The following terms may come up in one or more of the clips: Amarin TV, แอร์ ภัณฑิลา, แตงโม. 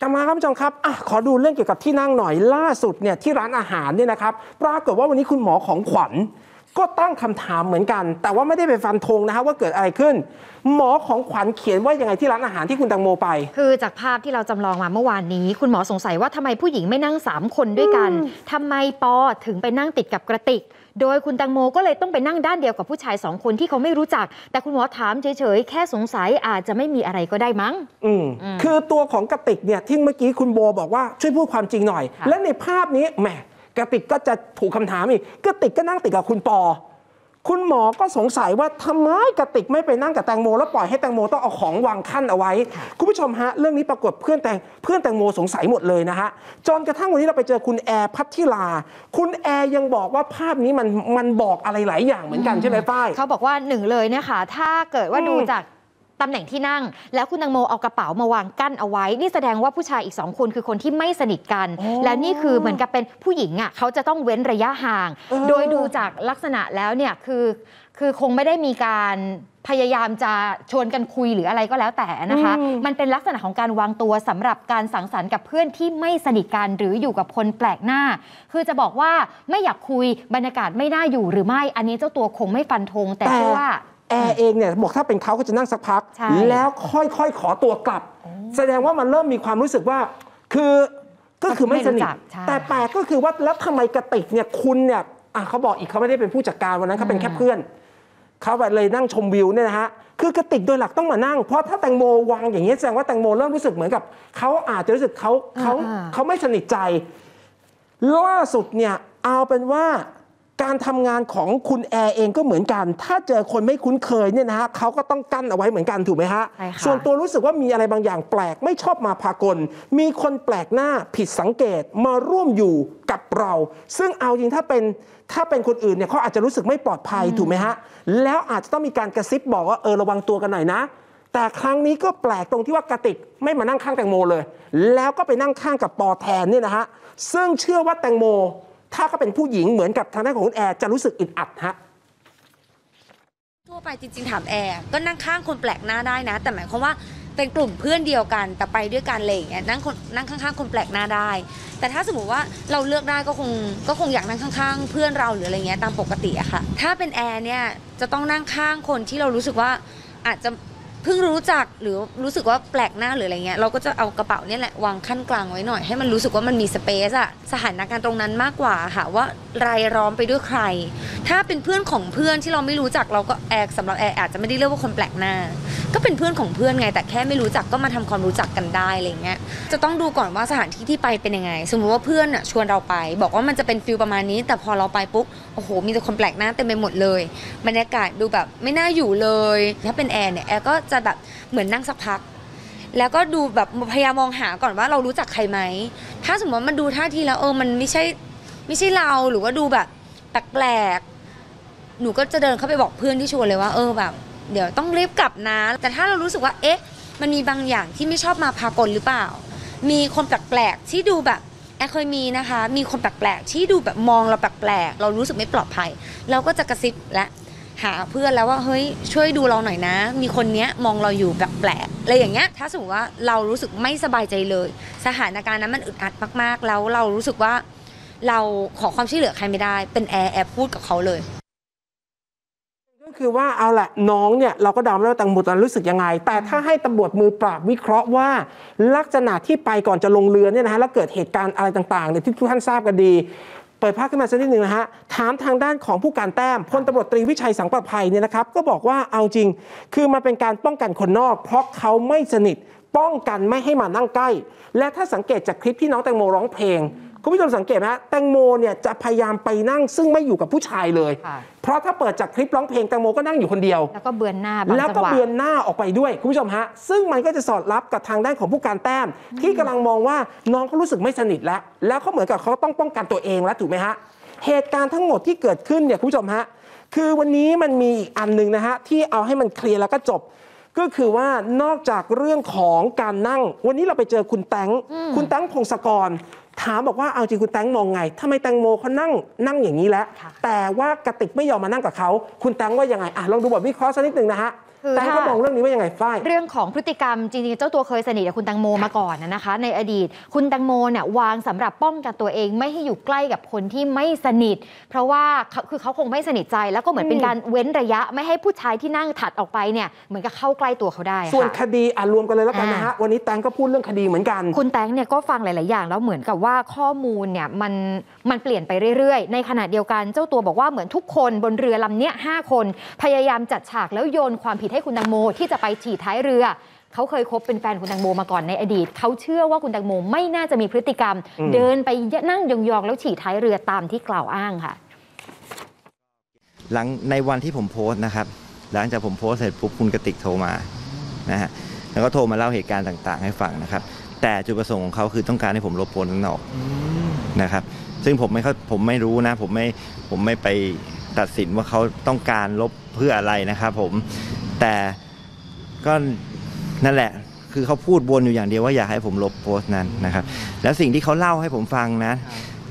กลับมาครับผู้ชมครับขอดูเรื่องเกี่ยวกับที่นั่งหน่อยล่าสุดเนี่ยที่ร้านอาหารเนี่ยนะครับปรากฏว่าวันนี้คุณหมอของขวัญก็ตั้งคำถามเหมือนกันแต่ว่าไม่ได้ไปฟันธงนะฮะว่าเกิดอะไรขึ้นหมอของขวัญเขียนว่ายังไงที่ร้านอาหารที่คุณตังโมไปคือจากภาพที่เราจำลองมาเมื่อวานนี้คุณหมอสงสัยว่าทำไมผู้หญิงไม่นั่ง3คนด้วยกันทำไมปอถึงไปนั่งติดกับกระติกโดยคุณตังโมก็เลยต้องไปนั่งด้านเดียวกับผู้ชาย2คนที่เขาไม่รู้จักแต่คุณหมอถามเฉยๆแค่สงสัยอาจจะไม่มีอะไรก็ได้มั้งคือตัวของกระติกเนี่ยที่เมื่อกี้คุณโบบอกว่าช่วยพูดความจริงหน่อยและในภาพนี้แหมกระติกก็จะถูกคำถามอีกกระติกก็นั่งติดกับคุณปอคุณหมอก็สงสัยว่าทำไมกระติกไม่ไปนั่งกับแตงโมแล้วปล่อยให้แตงโมต้องเอาของวางขั้นเอาไว้คุณผู้ชมฮะเรื่องนี้ปรากฏเพื่อนแตงโมสงสัยหมดเลยนะฮะจนกระทั่งวันนี้เราไปเจอคุณแอร์พัทธิลาคุณแอร์ยังบอกว่าภาพนี้มันบอกอะไรหลายอย่างเหมือนกันใช่ไหมป้ายเขาบอกว่าหนึ่งเลยนะคะถ้าเกิดว่าดูจากตำแหน่งที่นั่งแล้วคุณตังโมเอากระเป๋ามาวางกั้นเอาไว้นี่แสดงว่าผู้ชายอีก2คนคือคนที่ไม่สนิทกันแล้วนี่คือเหมือนกับเป็นผู้หญิงอ่ะเขาจะต้องเว้นระยะห่างโดยดูจากลักษณะแล้วเนี่ยคือคงไม่ได้มีการพยายามจะชวนกันคุยหรืออะไรก็แล้วแต่นะคะมันเป็นลักษณะของการวางตัวสำหรับการสังสรรค์กับเพื่อนที่ไม่สนิทกันหรืออยู่กับคนแปลกหน้าคือจะบอกว่าไม่อยากคุยบรรยากาศไม่น่าอยู่หรือไม่อันนี้เจ้าตัวคงไม่ฟันธงแต่ว่าแอร์เองเนี่ยบอกถ้าเป็นเขาก็จะนั่งสักพักแล้วค่อยๆขอตัวกลับแสดงว่ามันเริ่มมีความรู้สึกว่าก็คือไม่สนิทแต่แปลกก็คือว่าแล้วทำไมกระติกเนี่ยคุณเนี่ยเขาบอกอีกเขาไม่ได้เป็นผู้จัดการวันนั้นเขาเป็นแค่เพื่อนเขาเลยนั่งชมวิวเนี่ยนะฮะคือกระติกโดยหลักต้องมานั่งเพราะถ้าแตงโมวางอย่างนี้แสดงว่าแตงโมเริ่มรู้สึกเหมือนกับเขาอาจจะรู้สึกเขาไม่สนิทใจล่าสุดเนี่ยเอาเป็นว่าการทำงานของคุณแอร์เองก็เหมือนกันถ้าเจอคนไม่คุ้นเคยเนี่ยนะฮะเขาก็ต้องกั้นเอาไว้เหมือนกันถูกไหมฮะส่วนตัวรู้สึกว่ามีอะไรบางอย่างแปลกไม่ชอบมาพากลมีคนแปลกหน้าผิดสังเกตมาร่วมอยู่กับเราซึ่งเอาจริงถ้าเป็นคนอื่นเนี่ยเขาอาจจะรู้สึกไม่ปลอดภัยถูกไหมฮะแล้วอาจจะต้องมีการกระซิบบอกว่าระวังตัวกันหน่อยนะแต่ครั้งนี้ก็แปลกตรงที่ว่ากระติกไม่มานั่งข้างแตงโมเลยแล้วก็ไปนั่งข้างกับปอแทนเนี่ยนะฮะซึ่งเชื่อว่าแตงโมถ้าก็เป็นผู้หญิงเหมือนกับทางด้านของคุณแอร์จะรู้สึกอึดอัดฮะทั่วไปจริงๆถามแอร์ก็นั่งข้างคนแปลกหน้าได้นะแต่หมายความว่าเป็นกลุ่มเพื่อนเดียวกันแต่ไปด้วยกันอะไรอย่างเงี้ยนั่งข้างๆคนแปลกหน้าได้แต่ถ้าสมมติว่าเราเลือกได้ก็คงอยากนั่งข้างๆเพื่อนเราหรืออะไรเงี้ยตามปกติอะค่ะถ้าเป็นแอร์เนี่ยจะต้องนั่งข้างคนที่เรารู้สึกว่าอาจจะเพิ่งรู้จักหรือรู้สึกว่าแปลกหน้าหรืออะไรเงี้ยเราก็จะเอากระเป๋าเนี่ยแหละวางขั้นกลางไว้หน่อยให้มันรู้สึกว่ามันมีสเปซอะสถานการณ์ตรงนั้นมากกว่าค่ะว่ารายล้อมไปด้วยใครถ้าเป็นเพื่อนของเพื่อนที่เราไม่รู้จักเราก็แอร์สำหรับแอร์อาจจะไม่ได้เรียกว่าคนแปลกหน้าก็เป็นเพื่อนของเพื่อนไงแต่แค่ไม่รู้จักก็มาทำความรู้จักกันได้อะไรเงี้ยจะต้องดูก่อนว่าสถานที่ที่ไปเป็นยังไงสมมติว่าเพื่อนอะชวนเราไปบอกว่ามันจะเป็นฟิลประมาณนี้แต่พอเราไปปุ๊บโอ้โหมีแต่คนแปลกหน้าเต็มไปหมดเลยบรรยากาศดูแบบไม่น่าอยู่เลยถ้าเป็นแอร์เนี่ยแอร์ก็จะแบบเหมือนนั่งสักพักแล้วก็ดูแบบพยายามมองหาก่อนว่าเรารู้จักใครไหมถ้าสมมติมันดูท่าทีแล้วมันไม่ใช่เราหรือว่าดูแบบแปลกๆหนูก็จะเดินเข้าไปบอกเพื่อนที่ชวนเลยว่าแบบเดี๋ยวต้องรีบกลับนะแต่ถ้าเรารู้สึกว่ามันมีบางอย่างที่ไม่ชอบมาพากลหรือเปล่ามีคนแปลกๆที่ดูแบบแอร์เคยมีนะคะมีคนแปลกๆที่ดูแบบมองเราแปลกๆเรารู้สึกไม่ปลอดภัยเราก็จะกระซิบและหาเพื่อนแล้วว่าเฮ้ยช่วยดูเราหน่อยนะมีคนเนี้ยมองเราอยู่แบบแปลกอะไรอย่างเงี้ยถ้าสมมติว่าเรารู้สึกไม่สบายใจเลยสถานการณ์นั้นมันอึดอัดมากๆแล้วเรารู้สึกว่าเราขอความช่วยเหลือใครไม่ได้เป็นแอร์พูดกับเขาเลยก็คือว่าเอาละน้องเนี่ยเราก็เดาแล้วแตงโมตอนรู้สึกยังไงแต่ถ้าให้ตำรวจมือปราบวิเคราะห์ว่าลักษณะที่ไปก่อนจะลงเรือเนี่ยนะฮะแล้วเกิดเหตุการณ์อะไรต่างๆเนี่ยที่ทุกท่านทราบกันดีเปิดภาพขึ้นมาสักนิดหนึ่งนะฮะถามทางด้านของผู้การแต้มพลตำรวจตรีวิชัยสังประภัยเนี่ยนะครับก็บอกว่าเอาจริงคือมันเป็นการป้องกันคนนอกเพราะเขาไม่สนิทป้องกันไม่ให้มานั่งใกล้และถ้าสังเกตจากคลิปที่น้องแตงโมร้องเพลงคุณผู้ชมสังเกตไหมแตงโมเนี่ยจะพยายามไปนั่งซึ่งไม่อยู่กับผู้ชายเลยเพราะถ้าเปิดจากคลิปร้องเพลงแตงโมก็นั่งอยู่คนเดียวแล้วก็เบือนหน้าออกไปด้วยคุณผู้ชมฮะซึ่งมันก็จะสอดรับกับทางด้านของผู้การแต้มที่กำลังมองว่าน้องเขารู้สึกไม่สนิทแล้วเขาเหมือนกับเขาต้องป้องกันตัวเองแล้วถูกไหมฮะเหตุการณ์ทั้งหมดที่เกิดขึ้นเนี่ยคุณผู้ชมฮะคือวันนี้มันมีอีกอันหนึ่งนะฮะที่เอาให้มันเคลียร์แล้วก็จบก็คือว่านอกจากเรื่องของการนั่งวันนี้เราไปเจอคุณแตงพงศกรถามบอกว่าเอาจริงคุณแตงมองไงทำไมแตงโมเขานั่งอย่างนี้แล้วแต่ว่ากระติกไม่ยอมมานั่งกับเขาคุณแตงว่ายังไงลองดูบทวิเคราะห์สักนิดหนึ่งนะฮะ แต่เขามองเรื่องนี้ว่ายังไงฝ้ายเรื่องของพฤติกรรมจริงๆเจ้าตัวเคยสนิทกับคุณตังโมมาก่อนนะคะในอดีตคุณตังโมเนี่ยวางสำหรับป้องกันตัวเองไม่ให้อยู่ใกล้กับคนที่ไม่สนิทเพราะว่าคือเขาคงไม่สนิทใจแล้วก็เหมือนเป็นการเว้นระยะไม่ให้ผู้ชายที่นั่งถัดออกไปเนี่ยเหมือนกับเข้าใกล้ตัวเขาได้ส่วนคดีรวมกันเลยแล้วกันนะฮะวันนี้แตงก็พูดเรื่องคดีเหมือนกันคุณแตงเนี่ยก็ฟังหลายๆอย่างแล้วเหมือนกับว่าข้อมูลเนี่ยมันเปลี่ยนไปเรื่อยๆในขณะเดียวกันเจ้าตัวบอกว่าเหมือนทุกคนบนเรือลำเนี้ย5 คนพยายามจัดฉากแล้วโยนความผิดให้คุณตังโมที่จะไปฉี่ท้ายเรือเขาเคยคบเป็นแฟนคุณตังโมมาก่อนในอดีตเขาเชื่อว่าคุณตังโมไม่น่าจะมีพฤติกรรมเดินไปนั่งยองๆแล้วฉี่ท้ายเรือตามที่กล่าวอ้างค่ะหลังในวันที่ผมโพสต์นะครับหลังจากผมโพสต์เสร็จปุ๊บคุณกติกโทรมานะฮะแล้วก็โทรมาเล่าเหตุการณ์ต่างๆให้ฟังนะครับแต่จุดประสงค์ของเขาคือต้องการให้ผมลบโพสต์นั้นออกนะครับซึ่งผมไม่รู้นะผมไม่ไปตัดสินว่าเขาต้องการลบเพื่ออะไรนะครับผมแต่ก็นั่นแหละคือเขาพูดวนอยู่อย่างเดียวว่าอยากให้ผมลบโพสต์นั้นนะครับแล้วสิ่งที่เขาเล่าให้ผมฟังนะ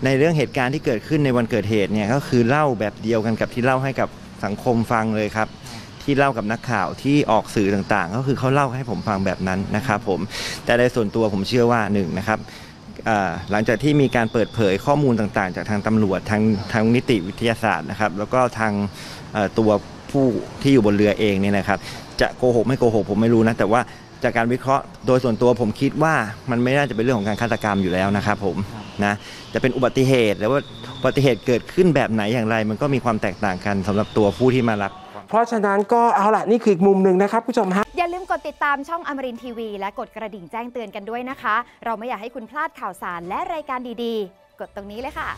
ในเรื่องเหตุการณ์ที่เกิดขึ้นในวันเกิดเหตุเนี่ยก็คือเล่าแบบเดียวกันกับที่เล่าให้กับสังคมฟังเลยครับที่เล่ากับนักข่าวที่ออกสื่อต่างๆก็คือเขาเล่าให้ผมฟังแบบนั้นนะครับผมแต่ในส่วนตัวผมเชื่อว่าหนึ่งนะครับหลังจากที่มีการเปิดเผยข้อมูลต่างๆจากทางตำรวจทางนิติวิทยาศาสตร์นะครับแล้วก็ทางตัวผู้ที่อยู่บนเรือเองเนี่ยนะครับจะโกหกไม่โกหกผมไม่รู้นะแต่ว่าจากการวิเคราะห์โดยส่วนตัวผมคิดว่ามันไม่น่าจะเป็นเรื่องของการฆาตกรรมอยู่แล้วนะครับผมนะจะเป็นอุบัติเหตุแล้วว่าอุบัติเหตุเกิดขึ้นแบบไหนอย่างไรมันก็มีความแตกต่างกันสำหรับตัวผู้ที่มารับเพราะฉะนั้นก็เอาล่ะนี่คืออีกมุมหนึ่งนะครับผู้ชมฮะอย่าลืมกดติดตามช่องอมรินทร์ทีวีและกดกระดิ่งแจ้งเตือนกันด้วยนะคะเราไม่อยากให้คุณพลาดข่าวสารและรายการดีๆกดตรงนี้เลยค่ะ